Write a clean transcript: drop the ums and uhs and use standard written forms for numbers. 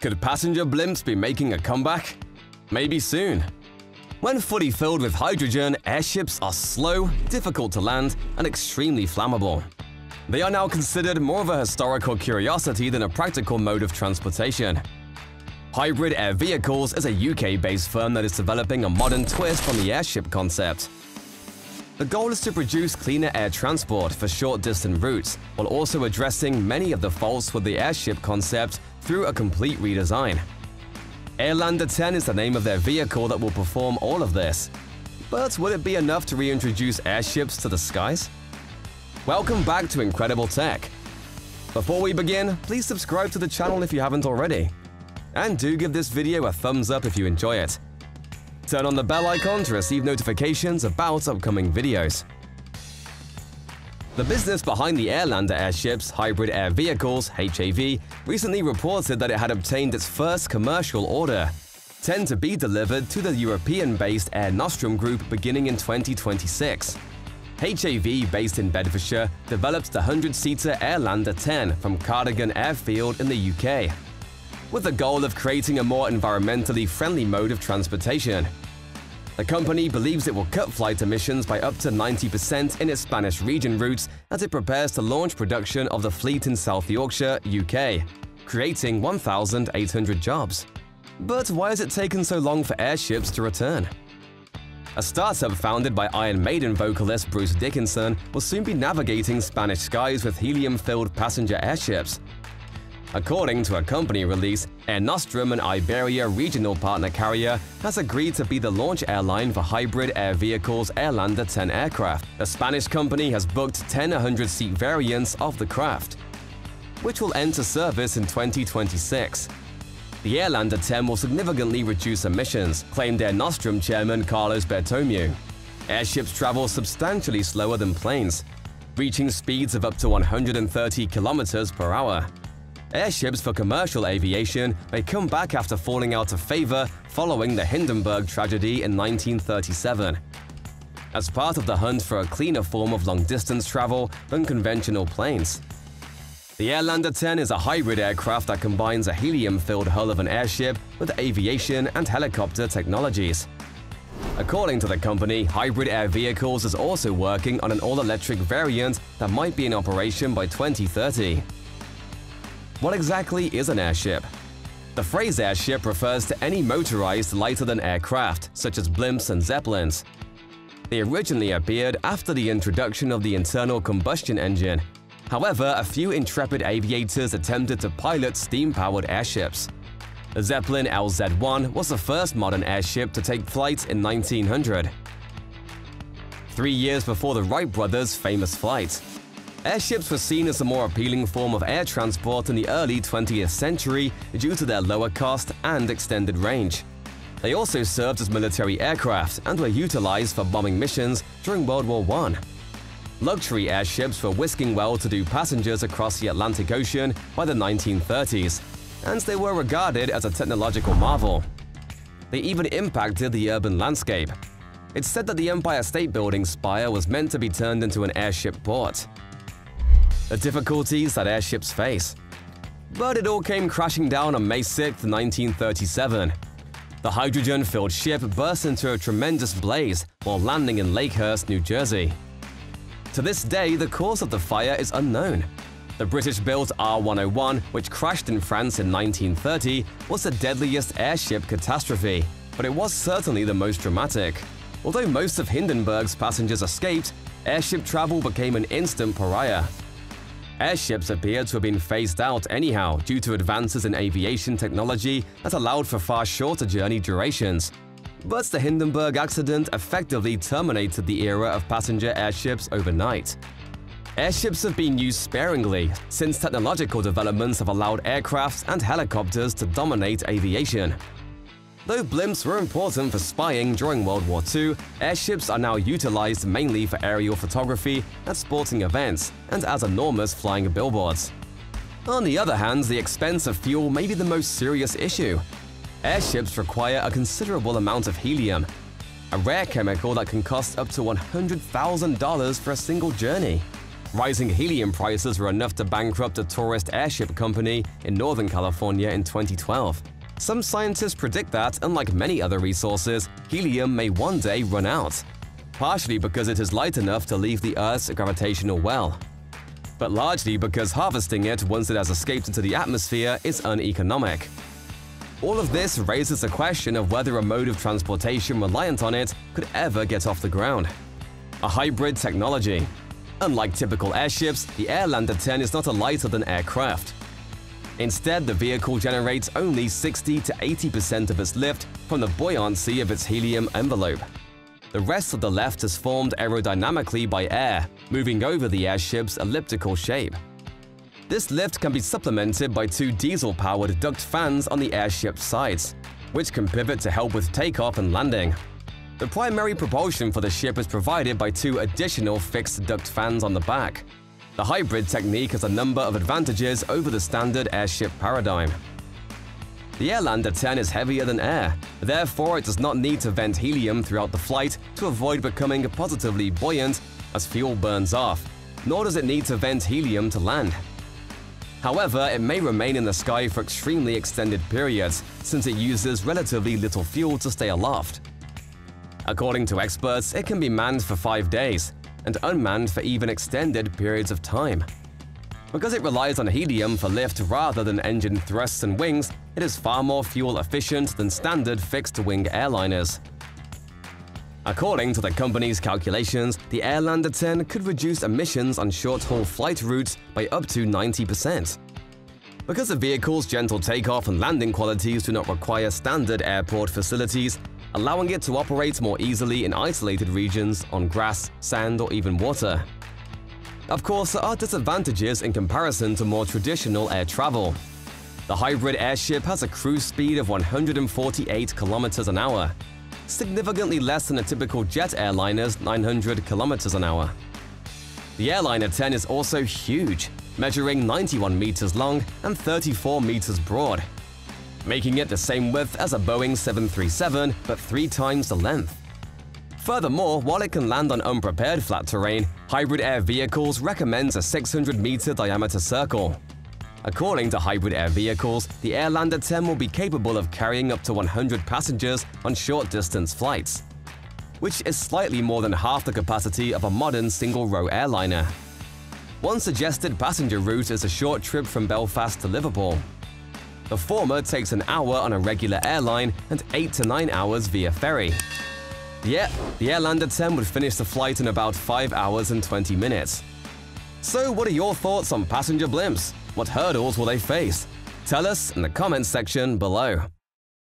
Could passenger blimps be making a comeback? Maybe soon. When fully filled with hydrogen, airships are slow, difficult to land, and extremely flammable. They are now considered more of a historical curiosity than a practical mode of transportation. Hybrid Air Vehicles is a UK-based firm that is developing a modern twist on the airship concept. The goal is to produce cleaner air transport for short-distance routes, while also addressing many of the faults with the airship concept through a complete redesign. Airlander 10 is the name of their vehicle that will perform all of this. But will it be enough to reintroduce airships to the skies? Welcome back to Incredible Tech. Before we begin, please subscribe to the channel if you haven't already. And do give this video a thumbs up if you enjoy it. Turn on the bell icon to receive notifications about upcoming videos. The business behind the Airlander airships, Hybrid Air Vehicles (HAV), recently reported that it had obtained its first commercial order, 10 to be delivered to the European-based Air Nostrum group beginning in 2026. HAV, based in Bedfordshire, developed the 100-seater Airlander 10 from Cardigan Airfield in the UK, with the goal of creating a more environmentally friendly mode of transportation. The company believes it will cut flight emissions by up to 90% in its Spanish region routes as it prepares to launch production of the fleet in South Yorkshire, UK, creating 1,800 jobs. But why has it taken so long for airships to return? A startup founded by Iron Maiden vocalist Bruce Dickinson will soon be navigating Spanish skies with helium-filled passenger airships. According to a company release, Air Nostrum, an Iberia regional partner carrier, has agreed to be the launch airline for Hybrid Air Vehicles Airlander 10 aircraft. The Spanish company has booked 10 100-seat variants of the craft, which will enter service in 2026. The Airlander 10 will significantly reduce emissions, claimed Air Nostrum chairman Carlos Bertomeu. Airships travel substantially slower than planes, reaching speeds of up to 130 kilometers per hour. Airships for commercial aviation may come back after falling out of favor following the Hindenburg tragedy in 1937. As part of the hunt for a cleaner form of long-distance travel than conventional planes, the Airlander 10 is a hybrid aircraft that combines a helium-filled hull of an airship with aviation and helicopter technologies. According to the company, Hybrid Air Vehicles is also working on an all-electric variant that might be in operation by 2030. What exactly is an airship? The phrase airship refers to any motorized, lighter-than-air craft, such as blimps and zeppelins. They originally appeared after the introduction of the internal combustion engine. However, a few intrepid aviators attempted to pilot steam-powered airships. The Zeppelin LZ-1 was the first modern airship to take flight in 1900, 3 years before the Wright brothers' famous flight. Airships were seen as a more appealing form of air transport in the early 20th century due to their lower cost and extended range. They also served as military aircraft and were utilized for bombing missions during World War I. Luxury airships were whisking well-to-do passengers across the Atlantic Ocean by the 1930s, and they were regarded as a technological marvel. They even impacted the urban landscape. It's said that the Empire State Building spire was meant to be turned into an airship port. The difficulties that airships face. But it all came crashing down on May 6, 1937. The hydrogen-filled ship burst into a tremendous blaze while landing in Lakehurst, New Jersey. To this day, the cause of the fire is unknown. The British-built R101, which crashed in France in 1930, was the deadliest airship catastrophe, but it was certainly the most dramatic. Although most of Hindenburg's passengers escaped, airship travel became an instant pariah. Airships appeared to have been phased out anyhow due to advances in aviation technology that allowed for far shorter journey durations. But the Hindenburg accident effectively terminated the era of passenger airships overnight. Airships have been used sparingly since technological developments have allowed aircrafts and helicopters to dominate aviation. Though blimps were important for spying during World War II, airships are now utilized mainly for aerial photography at sporting events and as enormous flying billboards. On the other hand, the expense of fuel may be the most serious issue. Airships require a considerable amount of helium, a rare chemical that can cost up to $100,000 for a single journey. Rising helium prices were enough to bankrupt a tourist airship company in Northern California in 2012. Some scientists predict that, unlike many other resources, helium may one day run out, partially because it is light enough to leave the Earth's gravitational well, but largely because harvesting it once it has escaped into the atmosphere is uneconomic. All of this raises the question of whether a mode of transportation reliant on it could ever get off the ground. A hybrid technology. Unlike typical airships, the Airlander 10 is not a lighter-than aircraft. Instead, the vehicle generates only 60 to 80% of its lift from the buoyancy of its helium envelope. The rest of the left is formed aerodynamically by air, moving over the airship's elliptical shape. This lift can be supplemented by two diesel-powered duct fans on the airship's sides, which can pivot to help with takeoff and landing. The primary propulsion for the ship is provided by two additional fixed duct fans on the back. The hybrid technique has a number of advantages over the standard airship paradigm. The Airlander 10 is heavier than air, therefore it does not need to vent helium throughout the flight to avoid becoming positively buoyant as fuel burns off, nor does it need to vent helium to land. However, it may remain in the sky for extremely extended periods, since it uses relatively little fuel to stay aloft. According to experts, it can be manned for 5 days and unmanned for even extended periods of time. Because it relies on helium for lift rather than engine thrusts and wings, it is far more fuel efficient than standard fixed-wing airliners. According to the company's calculations, the Airlander 10 could reduce emissions on short-haul flight routes by up to 90%. Because the vehicle's gentle takeoff and landing qualities do not require standard airport facilities, allowing it to operate more easily in isolated regions on grass, sand, or even water. Of course, there are disadvantages in comparison to more traditional air travel. The hybrid airship has a cruise speed of 148 kilometers an hour, significantly less than a typical jet airliner's 900 kilometers an hour. The Airliner 10 is also huge, measuring 91 meters long and 34 meters broad, making it the same width as a Boeing 737, but 3 times the length. Furthermore, while it can land on unprepared flat terrain, Hybrid Air Vehicles recommends a 600-meter diameter circle. According to Hybrid Air Vehicles, the Airlander 10 will be capable of carrying up to 100 passengers on short-distance flights, which is slightly more than half the capacity of a modern single-row airliner. One suggested passenger route is a short trip from Belfast to Liverpool. The former takes an hour on a regular airline and 8 to 9 hours via ferry. Yet, the Airlander 10 would finish the flight in about 5 hours and 20 minutes. So what are your thoughts on passenger blimps? What hurdles will they face? Tell us in the comments section below.